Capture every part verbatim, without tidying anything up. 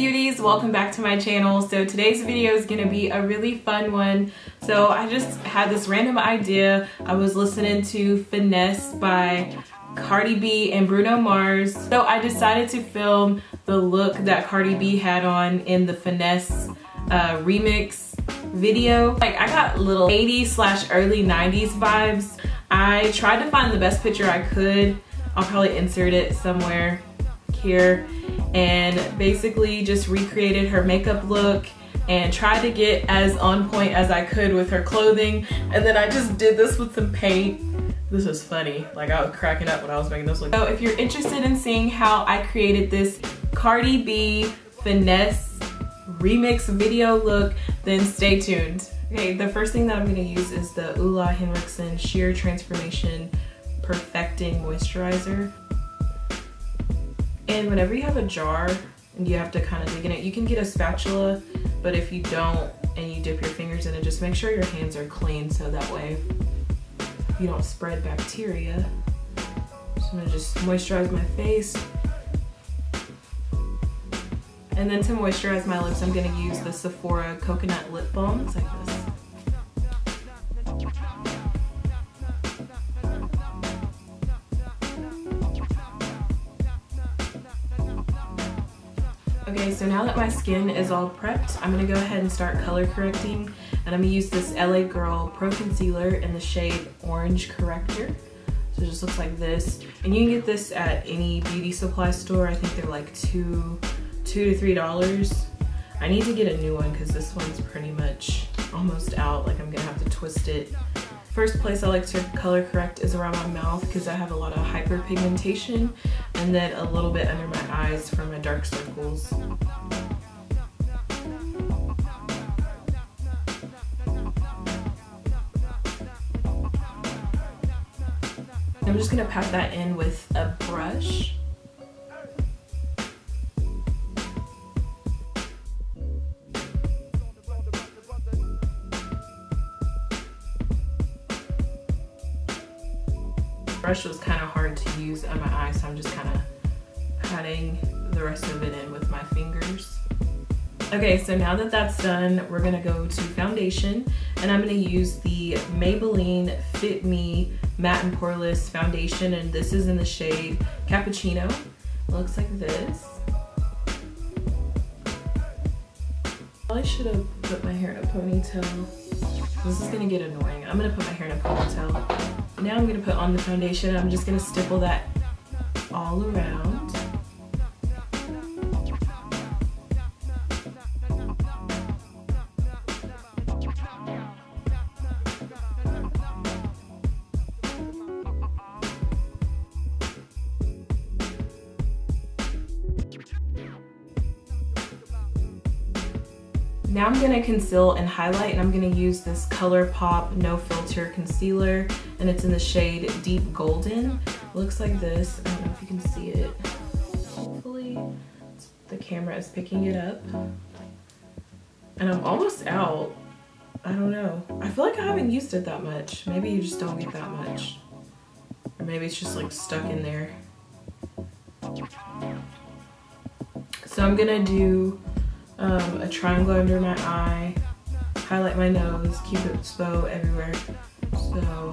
beauties, welcome back to my channel. So today's video is gonna be a really fun one. So I just had this random idea. I was listening to Finesse by Cardi B and Bruno Mars. So I decided to film the look that Cardi B had on in the Finesse uh, remix video. Like, I got little eighties slash early nineties vibes. I tried to find the best picture I could. I'll probably insert it somewhere here, and basically just recreated her makeup look and tried to get as on point as I could with her clothing. And then I just did this with some paint. This was funny, like I was cracking up when I was making this look. So if you're interested in seeing how I created this Cardi B Finesse remix video look, then stay tuned. Okay, the first thing that I'm gonna use is the Ulta Henriksel Sheer Transformation Perfecting Moisturizer. And whenever you have a jar and you have to kind of dig in it, you can get a spatula, but if you don't and you dip your fingers in it, just make sure your hands are clean so that way you don't spread bacteria. So I'm gonna just moisturize my face. And then to moisturize my lips, I'm gonna use the Sephora Coconut Lip Balm. It's like this. Okay, so now that my skin is all prepped, I'm gonna go ahead and start color correcting, and I'm gonna use this L A Girl Pro Concealer in the shade Orange Corrector. So it just looks like this, and you can get this at any beauty supply store. I think they're like two, two to three dollars. I need to get a new one because this one's pretty much almost out. Like, I'm gonna have to twist it. First place I like to color correct is around my mouth because I have a lot of hyperpigmentation, and then a little bit under my eyes for my dark circles. I'm just gonna pat that in with a brush. Brush was kind of hard to use on my eye, so I'm just kind of patting the rest of it in with my fingers. Okay, so now that that's done, we're gonna go to foundation, and I'm gonna use the Maybelline Fit Me Matte and Poreless Foundation, and this is in the shade Cappuccino. It looks like this. Probably should have put my hair in a ponytail. This is gonna get annoying. I'm gonna put my hair in a ponytail. Now I'm gonna put on the foundation. I'm just gonna stipple that all around. Now I'm gonna conceal and highlight, and I'm gonna use this ColourPop No Filter Concealer, and it's in the shade Deep Golden. It looks like this. I don't know if you can see it. Hopefully the camera is picking it up. And I'm almost out. I don't know. I feel like I haven't used it that much. Maybe you just don't get that much. Or maybe it's just like stuck in there. So I'm gonna do Um, a triangle under my eye, highlight my nose, keep it so everywhere. So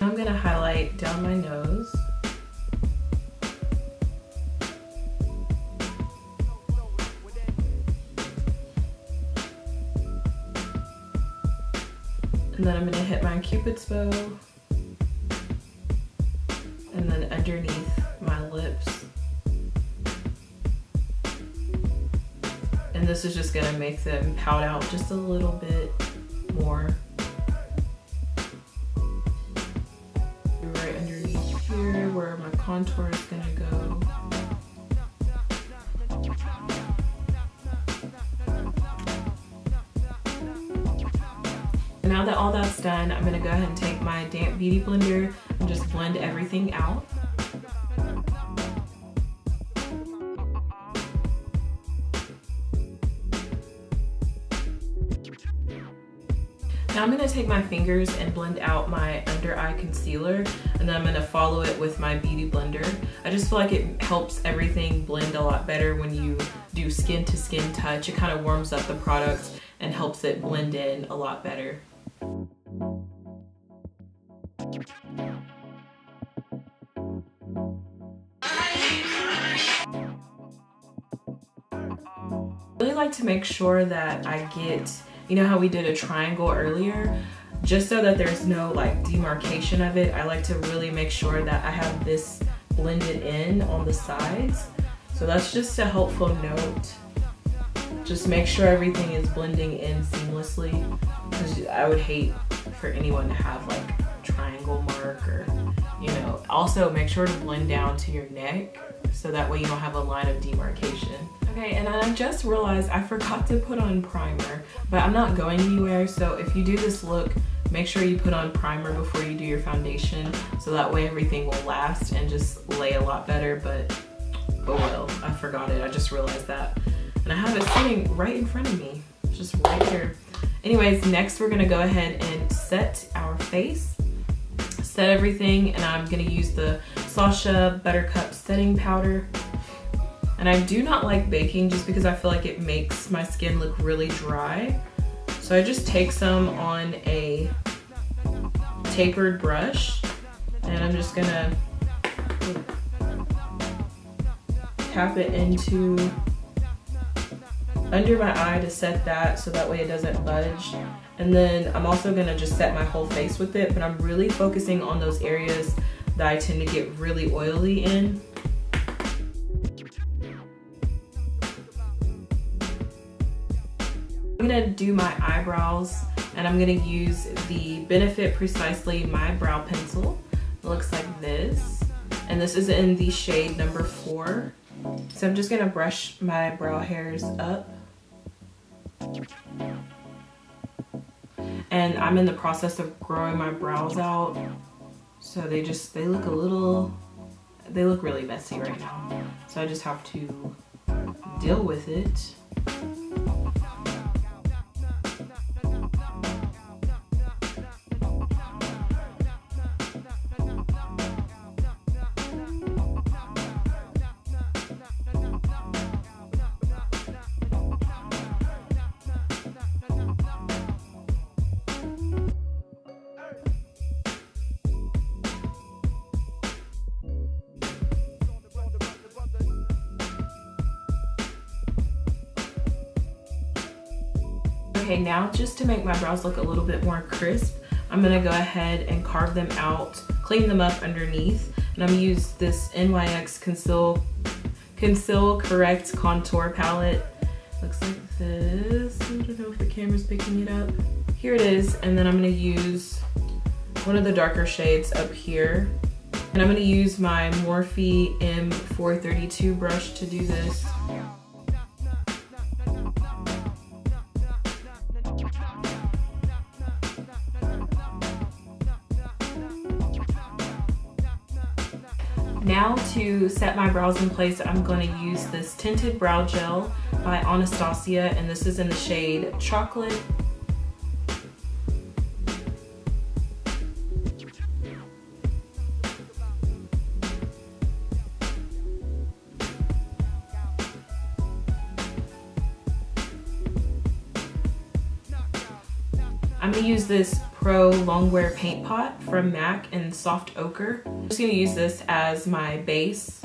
I'm gonna highlight down my nose. And then I'm gonna hit my Cupid's bow, and then underneath my lips. And this is just gonna make them pout out just a little bit more. Right underneath here where my contour is gonna go. Now that all that's done, I'm gonna go ahead and take my damp Beauty Blender and just blend everything out. Now I'm gonna take my fingers and blend out my under eye concealer, and then I'm gonna follow it with my Beauty Blender. I just feel like it helps everything blend a lot better when you do skin to skin touch. It kind of warms up the product and helps it blend in a lot better. I really like to make sure that I get, you know how we did a triangle earlier? Just so that there's no like demarcation of it, I like to really make sure that I have this blended in on the sides. So that's just a helpful note. Just make sure everything is blending in seamlessly, because I would hate for anyone to have like a triangle mark or, you know. Also make sure to blend down to your neck, so that way you don't have a line of demarcation. Okay, and I just realized I forgot to put on primer, but I'm not going anywhere, so if you do this look, make sure you put on primer before you do your foundation, so that way everything will last and just lay a lot better, but oh well, I forgot it, I just realized that. And I have it sitting right in front of me, just right here. Anyways, next we're gonna go ahead and set our face, set everything, and I'm gonna use the Sasha Buttercup setting powder. And I do not like baking just because I feel like it makes my skin look really dry. So I just take some on a tapered brush and I'm just gonna tap it into under my eye to set that so that way it doesn't budge. And then I'm also gonna just set my whole face with it, but I'm really focusing on those areas that I tend to get really oily in. I'm gonna do my eyebrows and I'm gonna use the Benefit Precisely My Brow Pencil. It looks like this. And this is in the shade number four. So I'm just gonna brush my brow hairs up. And I'm in the process of growing my brows out. So they just, they look a little, they look really messy right now. So I just have to deal with it. Okay, now just to make my brows look a little bit more crisp, I'm gonna go ahead and carve them out, clean them up underneath, and I'm gonna use this N Y X Conceal, Conceal Correct Contour Palette. Looks like this. I don't know if the camera's picking it up. Here it is, and then I'm gonna use one of the darker shades up here, and I'm gonna use my Morphe M four thirty-two brush to do this. Now to set my brows in place, I'm going to use this Tinted Brow Gel by Anastasia, and this is in the shade Chocolate. I'm going to use this Pro Longwear Paint Pot from MAC in Soft Ochre. I'm just going to use this as my base.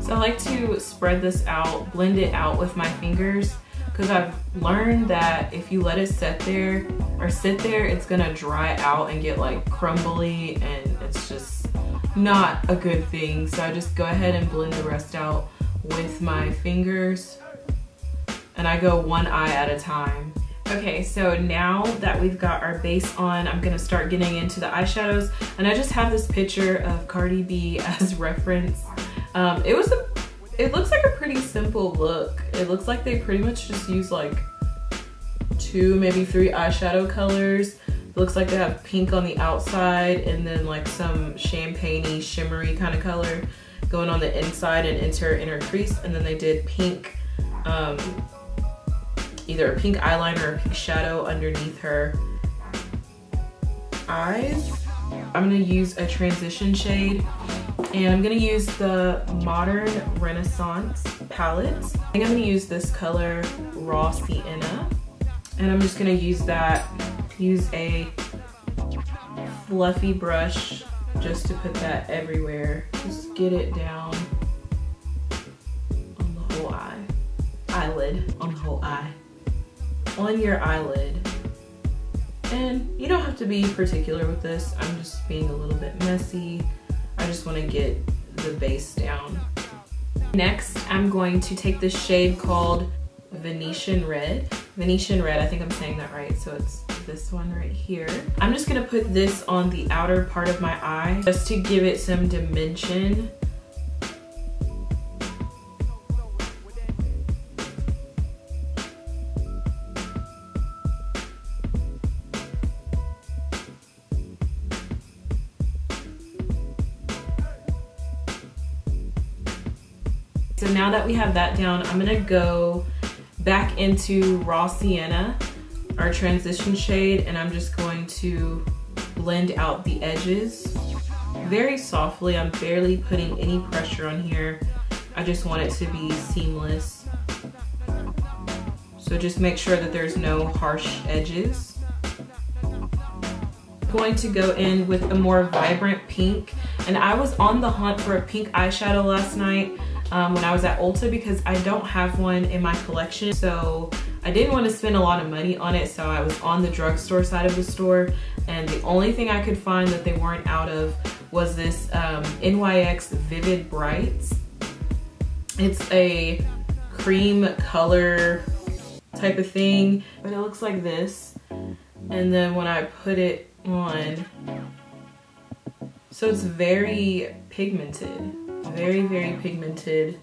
So I like to spread this out, blend it out with my fingers, because I've learned that if you let it set there or sit there, it's gonna dry out and get like crumbly, and it's just not a good thing. So I just go ahead and blend the rest out with my fingers, and I go one eye at a time. Okay, so now that we've got our base on, I'm gonna start getting into the eyeshadows, and I just have this picture of Cardi B as reference. Um, it was a It looks like a pretty simple look. It looks like they pretty much just use like two, maybe three eyeshadow colors. It looks like they have pink on the outside and then like some champagne-y, shimmery kind of color going on the inside and into her inner crease. And then they did pink, um, either a pink eyeliner or a pink shadow underneath her eyes. I'm gonna use a transition shade and I'm gonna use the Modern Renaissance palette. I think I'm gonna use this color, Raw Sienna. And I'm just gonna use that, use a fluffy brush just to put that everywhere. Just get it down on the whole eye. Eyelid, on the whole eye. On your eyelid. And you don't have to be particular with this. I'm just being a little bit messy. I just want to get the base down. Next, I'm going to take this shade called Venetian Red. Venetian Red, I think I'm saying that right, so it's this one right here. I'm just gonna put this on the outer part of my eye just to give it some dimension. So now that we have that down, I'm gonna go back into Raw Sienna, our transition shade, and I'm just going to blend out the edges very softly. I'm barely putting any pressure on here. I just want it to be seamless. So just make sure that there's no harsh edges. I'm going to go in with a more vibrant pink, and I was on the hunt for a pink eyeshadow last night. Um, when I was at Ulta, because I don't have one in my collection, so I didn't want to spend a lot of money on it, so I was on the drugstore side of the store, and the only thing I could find that they weren't out of was this um, N Y X Vivid Brights. It's a cream color type of thing, but it looks like this, and then when I put it on, so it's very pigmented. Very, very pigmented.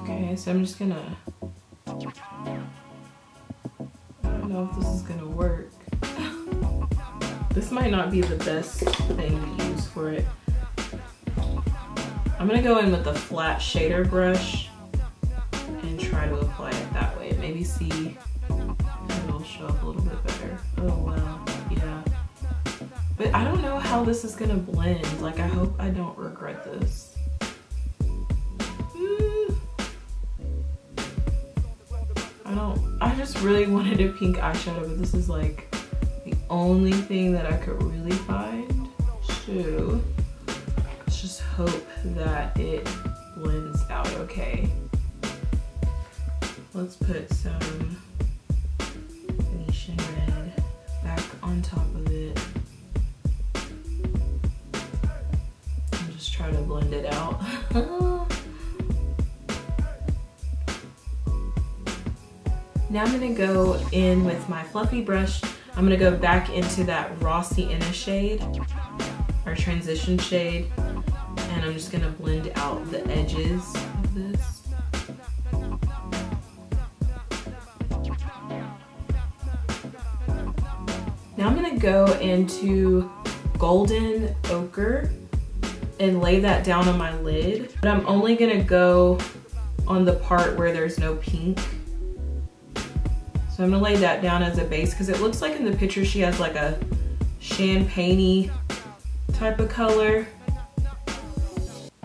Okay, so I'm just gonna, I don't know if this is gonna work. This might not be the best thing to use for it. I'm gonna go in with a flat shader brush and try to apply it that way. Maybe see if it'll show up a little bit better. Oh wow, yeah. But I don't know how this is gonna blend. Like, I hope I don't regret this. Mm. I don't, I just really wanted a pink eyeshadow, but this is like the only thing that I could really find. So let's just hope that it blends out okay. Let's put some Venetian Red back on top of it. Try to blend it out. Now I'm gonna go in with my fluffy brush. I'm gonna go back into that Raw Sienna shade, our transition shade, and I'm just gonna blend out the edges of this. Now I'm gonna go into Golden Ochre and lay that down on my lid. But I'm only gonna go on the part where there's no pink. So I'm gonna lay that down as a base because it looks like in the picture she has like a champagne-y type of color.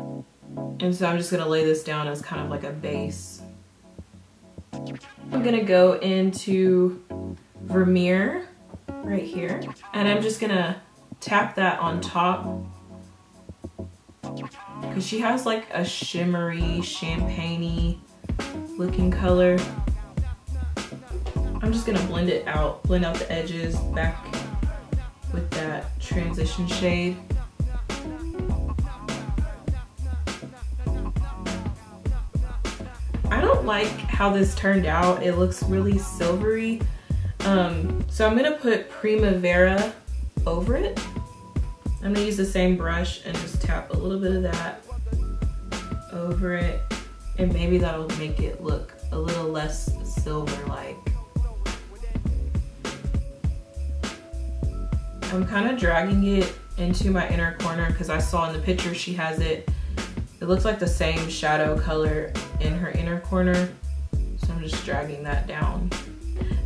And so I'm just gonna lay this down as kind of like a base. I'm gonna go into Vermeer right here. And I'm just gonna tap that on top, because she has like a shimmery, champagne-y looking color. I'm just gonna blend it out, blend out the edges back with that transition shade. I don't like how this turned out. It looks really silvery. Um, so I'm gonna put Primavera over it. I'm gonna use the same brush and just tap a little bit of that over it, and maybe that'll make it look a little less silver-like. I'm kind of dragging it into my inner corner because I saw in the picture she has it. It looks like the same shadow color in her inner corner. So I'm just dragging that down.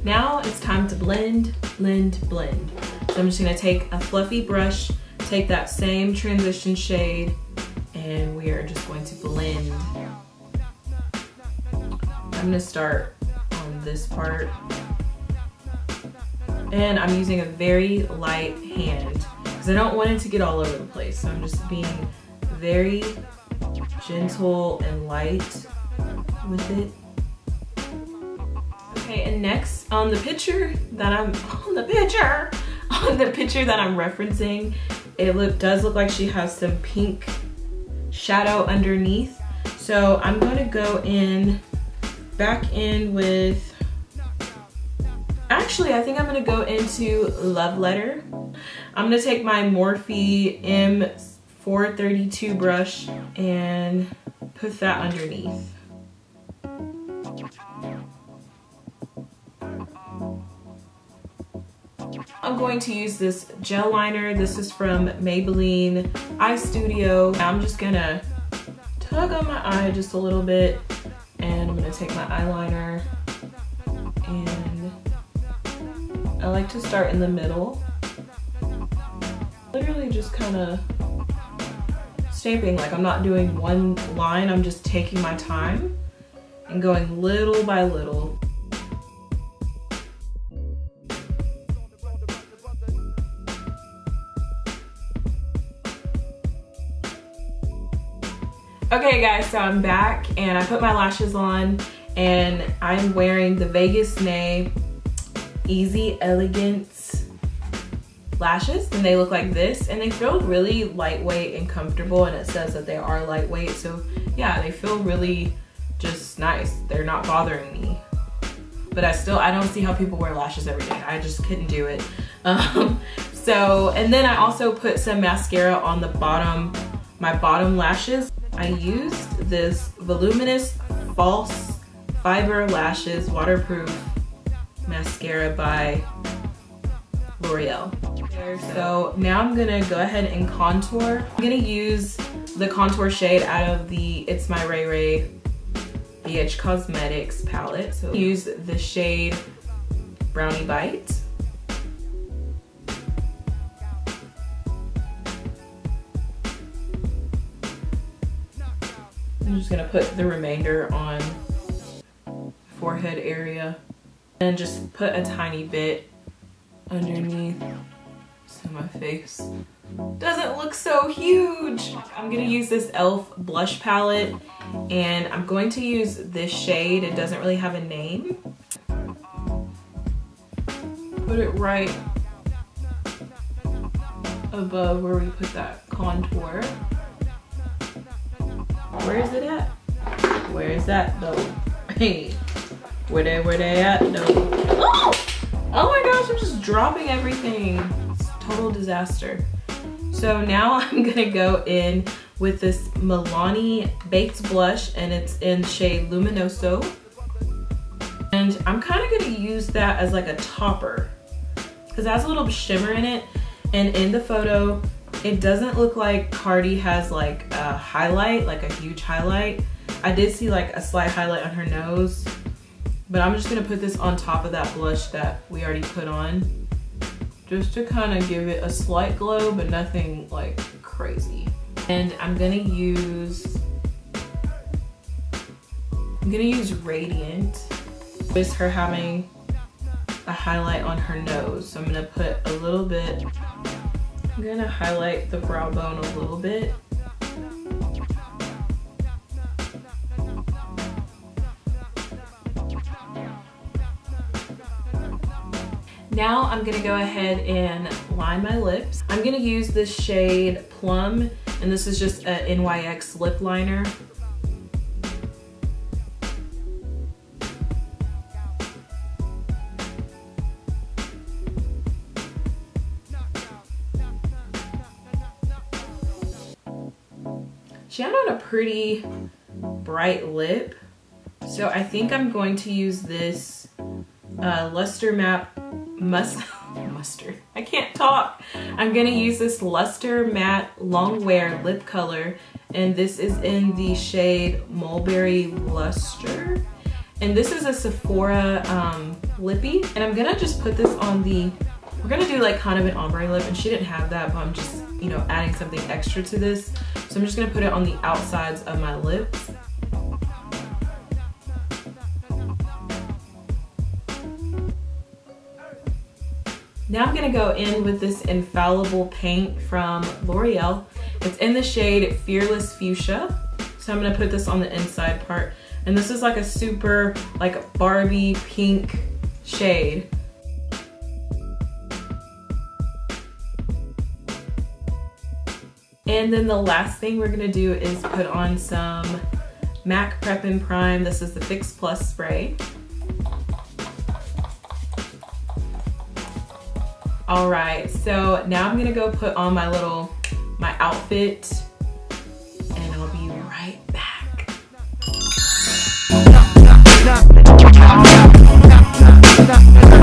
Now it's time to blend, blend, blend. So I'm just gonna take a fluffy brush, take that same transition shade, and we are just going to blend. I'm gonna start on this part. And I'm using a very light hand because I don't want it to get all over the place. So I'm just being very gentle and light with it. Okay, and next on the picture that I'm on the picture on the picture that I'm referencing, it look, does look like she has some pink shadow underneath. So I'm going to go in back in with. Actually, I think I'm going to go into Love Letter. I'm going to take my Morphe M four thirty-two brush and put that underneath. I'm going to use this gel liner. This is from Maybelline Eye Studio. I'm just gonna tug on my eye just a little bit, and I'm gonna take my eyeliner, and I like to start in the middle. Literally just kinda shaping, like I'm not doing one line, I'm just taking my time and going little by little. Okay guys, so I'm back and I put my lashes on and I'm wearing the Vegas Nay Easy Elegance lashes, and they look like this, and they feel really lightweight and comfortable, and it says that they are lightweight, so yeah, they feel really just nice. They're not bothering me, but I still, I don't see how people wear lashes every day. I just couldn't do it. Um, so, and then I also put some mascara on the bottom, my bottom lashes. I used this Voluminous False Fiber Lashes Waterproof Mascara by L'Oréal. So now I'm gonna go ahead and contour. I'm gonna use the contour shade out of the It's My Ray Ray B H Cosmetics palette. So use the shade Brownie Bite. I'm just gonna put the remainder on forehead area and just put a tiny bit underneath so my face doesn't look so huge. I'm gonna use this e l f blush palette and I'm going to use this shade. It doesn't really have a name. Put it right above where we put that contour. Where is it at? Where is that though? Hey, where they, where they at though? Oh! Oh my gosh, I'm just dropping everything. It's a total disaster. So now I'm gonna go in with this Milani Baked Blush, and it's in shade Luminoso. And I'm kinda gonna use that as like a topper because it has a little shimmer in it. And in the photo, it doesn't look like Cardi has like a highlight, like a huge highlight. I did see like a slight highlight on her nose, but I'm just gonna put this on top of that blush that we already put on just to kind of give it a slight glow, but nothing like crazy. And I'm gonna use, I'm gonna use Radiant. Just her having a highlight on her nose. So I'm gonna put a little bit, I'm gonna highlight the brow bone a little bit. Now I'm gonna go ahead and line my lips. I'm gonna use this shade Plum, and this is just a N Y X lip liner. She had on a pretty bright lip. So I think I'm going to use this uh, Luster Matte Must Mustard. I can't can't talk. I'm gonna use this Luster Matte Longwear Lip Color, and this is in the shade Mulberry Luster. And this is a Sephora um, lippy, and I'm gonna just put this on the, we're gonna do like kind of an ombre lip, and she didn't have that, but I'm just, you know, adding something extra to this. So I'm just gonna put it on the outsides of my lips. Now I'm gonna go in with this Infallible Paint from L'Oreal. It's in the shade Fearless Fuchsia. So I'm gonna put this on the inside part. And this is like a super like Barbie pink shade. And then the last thing we're gonna do is put on some MAC Prep and Prime. This is the Fix Plus Spray. All right, so now I'm gonna go put on my little, my outfit, and I'll be right back.